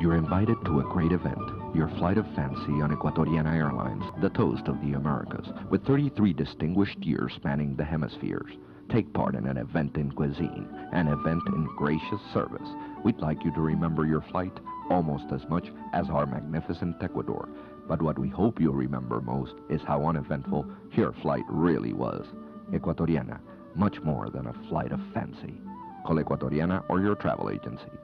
You're invited to a great event, your flight of fancy on Ecuatoriana Airlines, the toast of the Americas, with 33 distinguished years spanning the hemispheres. Take part in an event in cuisine, an event in gracious service. We'd like you to remember your flight almost as much as our magnificent Ecuador. But what we hope you'll remember most is how uneventful your flight really was. Ecuatoriana, much more than a flight of fancy. Call Ecuatoriana or your travel agency.